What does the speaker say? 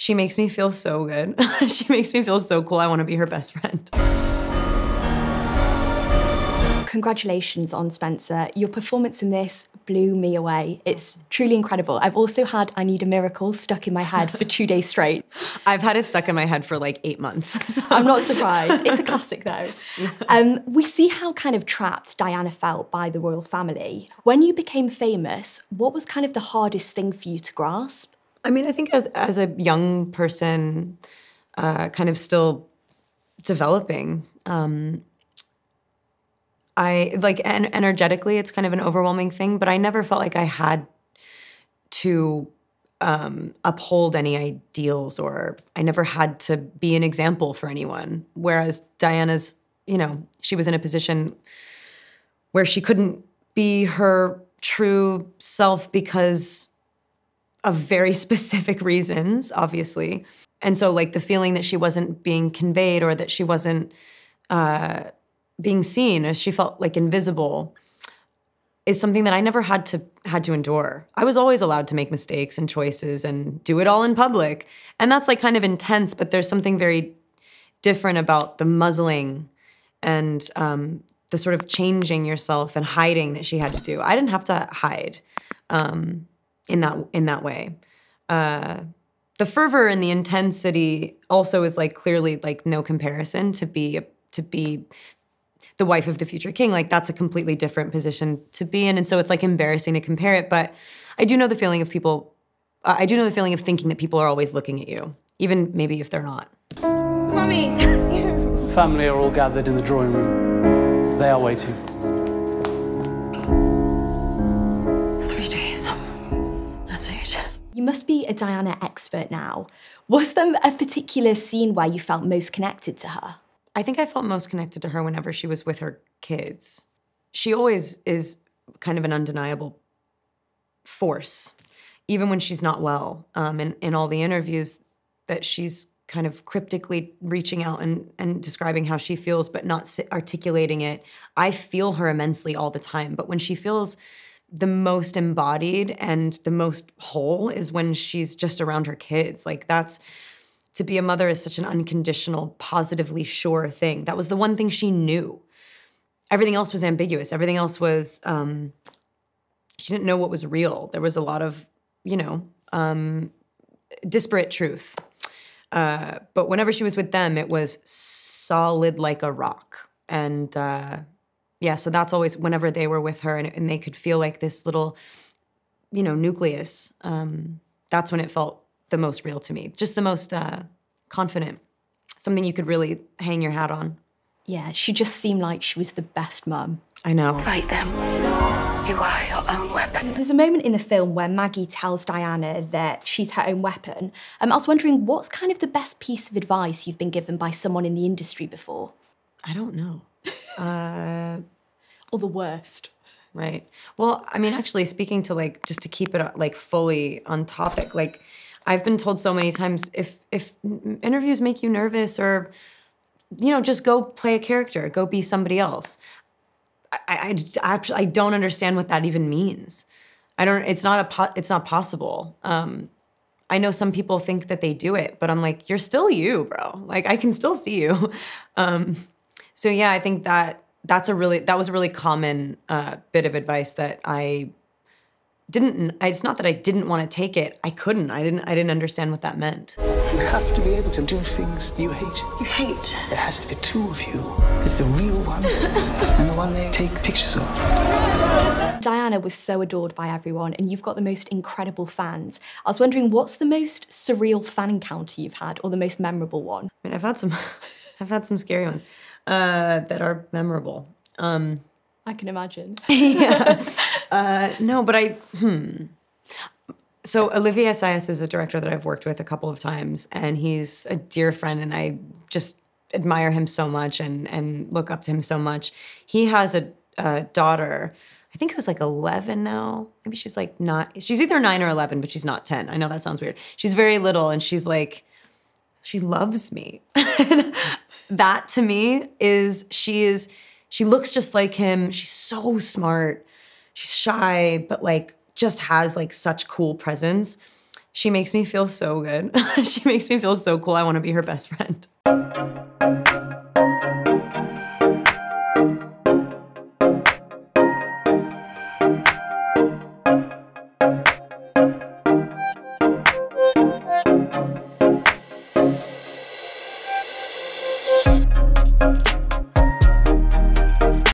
She makes me feel so good. She makes me feel so cool. I want to be her best friend. Congratulations on Spencer. Your performance in this blew me away. It's truly incredible. I've also had I Need a Miracle stuck in my head for 2 days straight. I've had it stuck in my head for like 8 months. So. I'm not surprised. It's a classic though. We see how kind of trapped Diana felt by the royal family. When you became famous, what was kind of the hardest thing for you to grasp? I mean, I think as a young person, kind of still developing, I, like, energetically, it's kind of an overwhelming thing, but I never felt like I had to uphold any ideals, or I never had to be an example for anyone. Whereas Diana's, you know, she was in a position where she couldn't be her true self because of very specific reasons, obviously. And so, like, the feeling that she wasn't being conveyed or that she wasn't being seen, as she felt like invisible, is something that I never had to endure. I was always allowed to make mistakes and choices and do it all in public. And that's like kind of intense, but there's something very different about the muzzling and the sort of changing yourself and hiding that she had to do. I didn't have to hide in that way. The fervor and the intensity also is like clearly like no comparison to be the wife of the future king. Like, that's a completely different position to be in. And so it's like embarrassing to compare it, but I do know the feeling of people, I do know the feeling of thinking that people are always looking at you, even maybe if they're not. Mommy. Family are all gathered in the drawing room. They are waiting. 3 days. That's it. You must be a Diana expert now. Was there a particular scene where you felt most connected to her? I think I felt most connected to her whenever she was with her kids. She always is kind of an undeniable force, even when she's not well. In all the interviews that she's kind of cryptically reaching out and describing how she feels, but not articulating it. I feel her immensely all the time, but when she feels the most embodied and the most whole is when she's just around her kids. Like, that's... To be a mother is such an unconditional, positively sure thing. That was the one thing she knew. Everything else was ambiguous. Everything else was, she didn't know what was real. There was a lot of, you know, disparate truth. But whenever she was with them, it was solid like a rock. And yeah, so that's always whenever they were with her and they could feel like this little, you know, nucleus, that's when it felt the most real to me, just the most confident, something you could really hang your hat on. Yeah, she just seemed like she was the best mum. I know. Fight them. You are your own weapon. There's a moment in the film where Maggie tells Diana that she's her own weapon. I was wondering, what's kind of the best piece of advice you've been given by someone in the industry before? I don't know. Or the worst. Right. Well, I mean, actually, speaking to, like, just to keep it, like, fully on topic, like, I've been told so many times, if interviews make you nervous or, you know, just go play a character, go be somebody else. I don't understand what that even means. I don't, it's not possible. I know some people think that they do it, but I'm like, you're still you, bro. Like, I can still see you. So yeah, I think that was a really common bit of advice that it's not that I didn't want to take it. I couldn't. I didn't understand what that meant. You have to be able to do things you hate. You hate? There has to be two of you. There's the real one and the one they take pictures of. Diana was so adored by everyone, and you've got the most incredible fans. I was wondering, what's the most surreal fan encounter you've had, or the most memorable one? I mean, I've had some scary ones that are memorable. I can imagine. Yeah. No, but so Olivia Sias is a director that I've worked with a couple of times, and he's a dear friend, and I just admire him so much and look up to him so much. He has a daughter, I think, who's like 11 now. Maybe she's like she's either 9 or 11, but she's not 10. I know that sounds weird. She's very little, and she's like, she loves me. That to me is, she looks just like him. She's so smart. She's shy, but like just has like such cool presence. She makes me feel so good. She makes me feel so cool. I want to be her best friend.